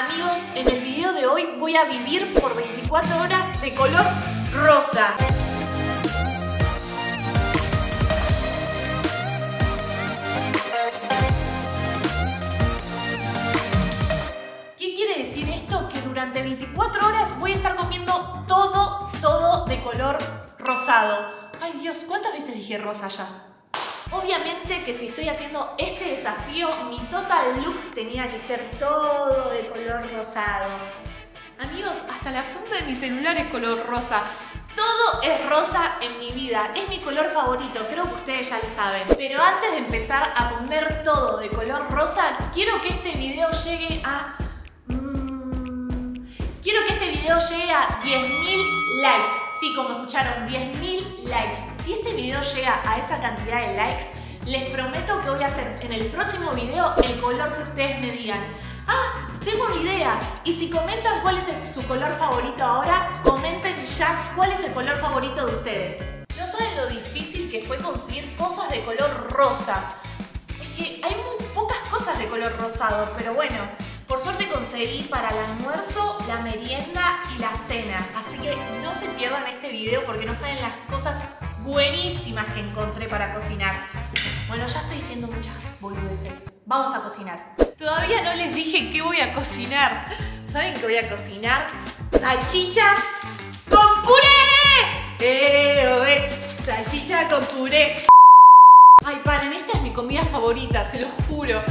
Amigos, en el video de hoy voy a vivir por 24 horas de color rosa. ¿Qué quiere decir esto? Que durante 24 horas voy a estar comiendo todo de color rosado. Ay Dios, ¿cuántas veces dije rosa ya? Obviamente que si estoy haciendo este desafío, mi total look tenía que ser todo de color rosado. Amigos, hasta la funda de mi celular es color rosa. Todo es rosa en mi vida, es mi color favorito, creo que ustedes ya lo saben. Pero antes de empezar a comer todo de color rosa, quiero que este video llegue a... Quiero que este video llegue a 10.000 likes. Sí, como escucharon, 10.000 likes. Si este video llega a esa cantidad de likes, les prometo que voy a hacer en el próximo video el color que ustedes me digan. ¡Ah! Tengo una idea. Y si comentan cuál es su color favorito ahora, comenten ya cuál es el color favorito de ustedes. No saben lo difícil que fue conseguir cosas de color rosa. Es que hay muy pocas cosas de color rosado, pero bueno. Por suerte conseguí para el almuerzo, la merienda y la cena. Así que no se pierdan este video porque no saben las cosas buenísimas que encontré para cocinar. Bueno, ya estoy diciendo muchas boludeces. Vamos a cocinar. Todavía no les dije qué voy a cocinar. ¿Saben qué voy a cocinar? ¡Salchichas con puré! Salchicha con puré. Ay, paren, esta es mi comida favorita, se lo juro.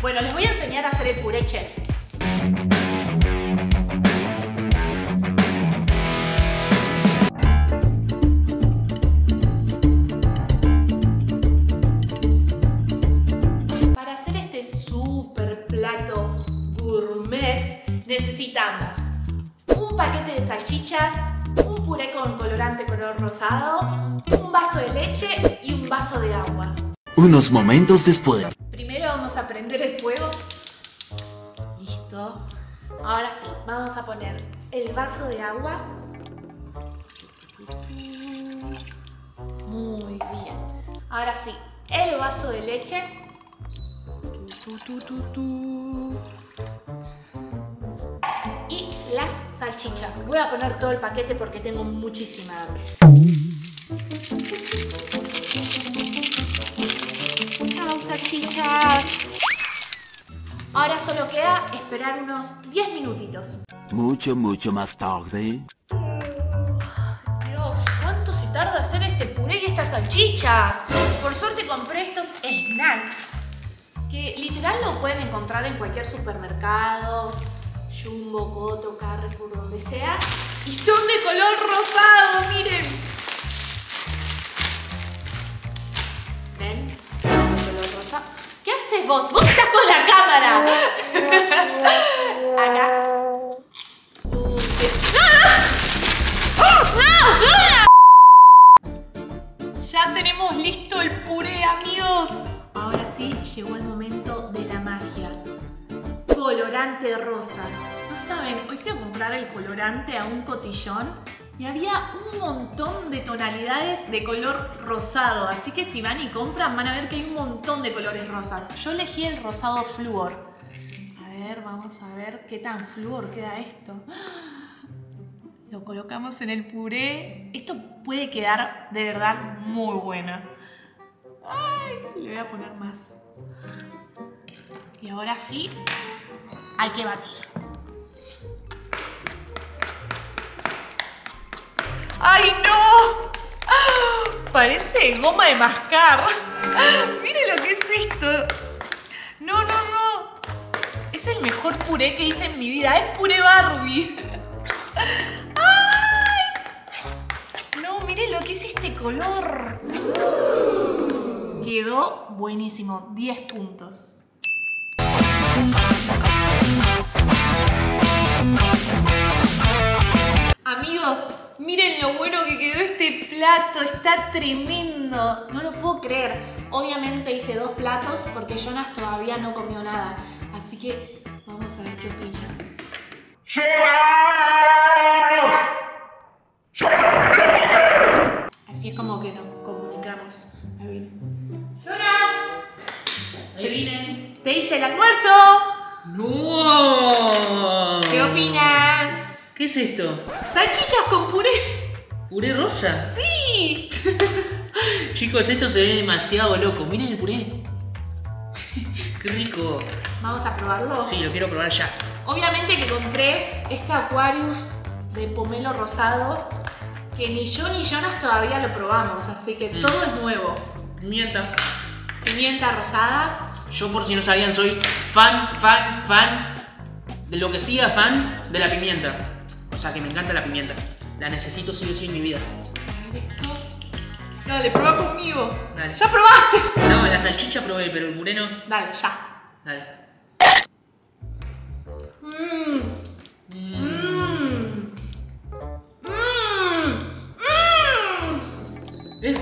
Bueno, les voy a enseñar a hacer el puré chef. Para hacer este super plato gourmet necesitamos un paquete de salchichas, un puré con colorante color rosado, un vaso de leche y un vaso de agua. Unos momentos después. Vamos a prender el fuego. Listo. Ahora sí, vamos a poner el vaso de agua. Muy bien. Ahora sí, el vaso de leche. Y las salchichas. Voy a poner todo el paquete porque tengo muchísima hambre. Salchichas. Ahora solo queda esperar unos 10 minutitos. Mucho más tarde. Dios, ¿cuánto se tarda hacer este puré y estas salchichas? Por suerte compré estos snacks que literal lo pueden encontrar en cualquier supermercado, Jumbo, Coto, Carrefour, donde sea. Y son de color rosado, miren. ¿Ven? ¿Qué haces vos? ¡Vos estás con la cámara! Acá. ¡No, no! Ya tenemos listo el puré, amigos. Ahora sí, llegó el momento de la magia. Colorante rosa. No saben, hoy fui a comprar el colorante a un cotillón y había un montón de tonalidades de color rosado. Así que si van y compran van a ver que hay un montón de colores rosas. Yo elegí el rosado flúor. A ver, vamos a ver qué tan flúor queda esto. Lo colocamos en el puré. Esto puede quedar de verdad muy bueno. Ay, le voy a poner más. Y ahora sí, hay que batir. ¡Ay, no! Parece goma de mascar. Miren lo que es esto. No, no, no. Es el mejor puré que hice en mi vida. Es puré Barbie. ¡Ay! No, miren lo que es este color. Quedó buenísimo. 10 puntos. Amigos, miren lo bueno que quedó este plato, está tremendo, no lo puedo creer. Obviamente hice dos platos porque Jonas todavía no comió nada, así que vamos a ver qué opina. ¡Jonas! Así es como que nos comunicamos. Ahí viene. ¡Jonas! Ahí vine. ¡Te hice el almuerzo! ¡No! ¿Qué opinas? ¿Qué es esto? ¡Salchichas con puré! ¿Puré rosa? ¡Sí! Chicos, esto se ve demasiado loco. Miren el puré. ¡Qué rico! ¿Vamos a probarlo? Sí, lo quiero probar ya. Obviamente que compré este Aquarius de pomelo rosado que ni yo ni Jonas todavía lo probamos, así que todo es nuevo. Pimienta. Pimienta rosada. Yo, por si no sabían, soy fan de lo que siga fan de la pimienta. O sea, que me encanta la pimienta. La necesito sí o sí en mi vida. Dale, probá conmigo. Dale. ¡Ya probaste! No, la salchicha probé, pero el puré no. Dale, ya. Dale.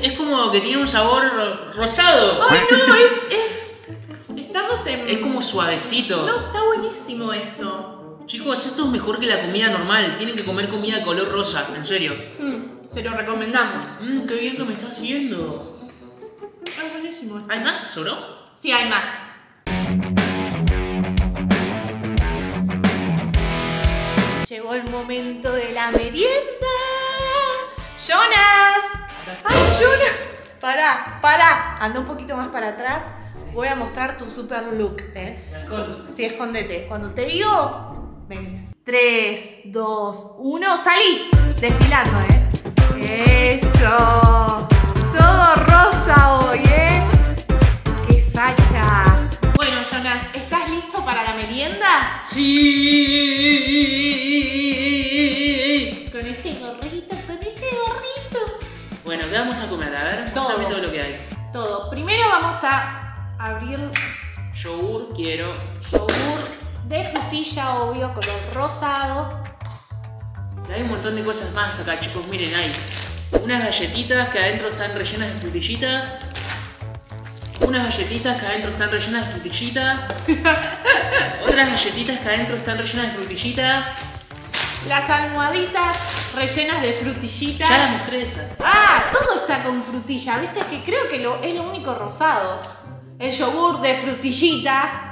Es como que tiene un sabor rosado. Ay, no, estamos en... Es como suavecito. No, está buenísimo esto. Chicos, esto es mejor que la comida normal. Tienen que comer comida de color rosa, en serio. Se lo recomendamos. Qué bien que me está haciendo. Está buenísimo esto. ¿Hay más? ¿Sobró? Sí, hay más. Llegó el momento de la merienda. ¡Jonas! ¡Ay, Jonas! Pará. Anda un poquito más para atrás. Voy a mostrar tu super look, Sí, escondete. Cuando te digo, venís. 3, 2, 1, salí. Desfilando, Eso. Todo rosa hoy, Qué facha. Bueno, Jonas, ¿estás listo para la merienda? Sí. Con este gorrito. Bueno, ¿qué vamos a comer? A ver, cuéntame todo lo que hay. Todo. Primero vamos a abrir... Yogur quiero. Yogur de frutilla, obvio, color rosado. Hay un montón de cosas más acá, chicos. Miren, hay unas galletitas que adentro están rellenas de frutillita. Unas galletitas que adentro están rellenas de frutillita. Otras galletitas que adentro están rellenas de frutillita. Las almohaditas rellenas de frutillita. Ya las mostré esas. Ah, todo está con frutilla. Viste que creo que es lo único rosado. El yogur de frutillita.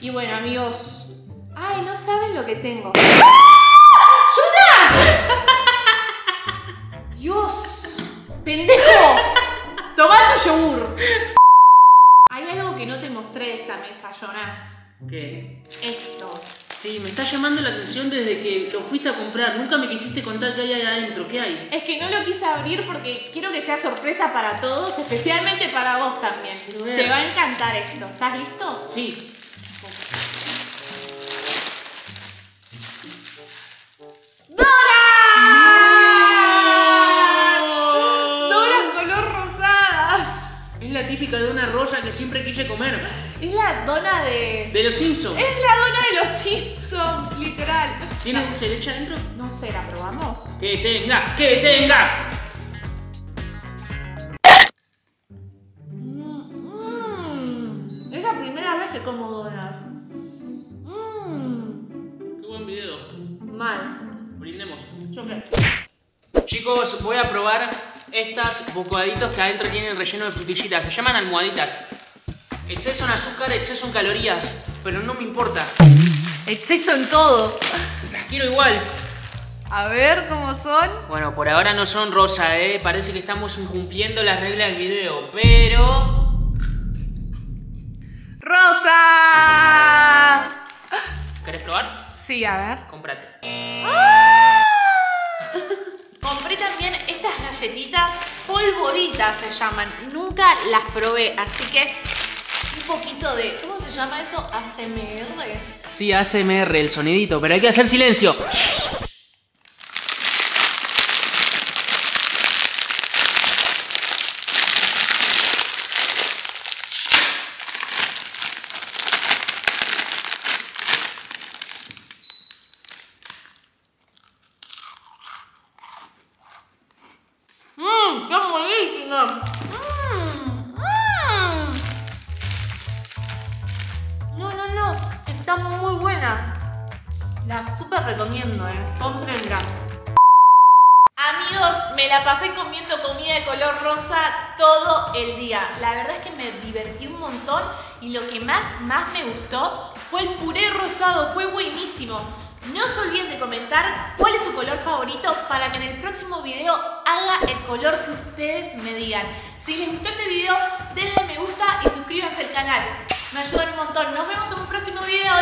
Y bueno, amigos. Ay, no saben lo que tengo. ¡Jonas! ¡Dios! ¡Pendejo! Tomá tu yogur. Hay algo que no te mostré de esta mesa, Jonas. ¿Qué? Esto. Sí, me está llamando la atención desde que lo fuiste a comprar. Nunca me quisiste contar qué hay ahí adentro. ¿Qué hay? Es que no lo quise abrir porque quiero que sea sorpresa para todos, especialmente para vos también. Te va a encantar esto. ¿Estás listo? Sí. ¡Doras! ¡Doras color rosadas! Es la típica de una rosa que siempre quise comer. Es la dona de... De los Simpsons. Es la dona de los Simpsons, literal. ¿Tiene dulce de leche adentro? No sé, ¿la probamos? ¡Que tenga! ¡Que tenga! Es la primera vez que como donas. ¡Qué buen video! Mal. Brindemos. Choque. Chicos, voy a probar estas bocaditos que adentro tienen relleno de frutillitas. Se llaman almohaditas. Exceso en azúcar, exceso en calorías, pero no me importa. Exceso en todo. Las quiero igual. A ver cómo son. Bueno, por ahora no son rosa, Parece que estamos incumpliendo las reglas del video, pero... ¡Rosa! ¿Querés probar? Sí, a ver. Cómprate. ¡Ah! Compré también estas galletitas polvoritas, se llaman. Nunca las probé, así que... Un poquito de... ¿Cómo se llama eso? ¿ASMR? Sí, ASMR, el sonidito, pero hay que hacer silencio. Las súper recomiendo, Comprenlas. Amigos, me la pasé comiendo comida de color rosa todo el día. La verdad es que me divertí un montón y lo que más me gustó fue el puré rosado, fue buenísimo. No se olviden de comentar cuál es su color favorito para que en el próximo video haga el color que ustedes me digan. Si les gustó este video, denle me gusta y suscríbanse al canal. Me ayudan un montón. Nos vemos en un próximo video.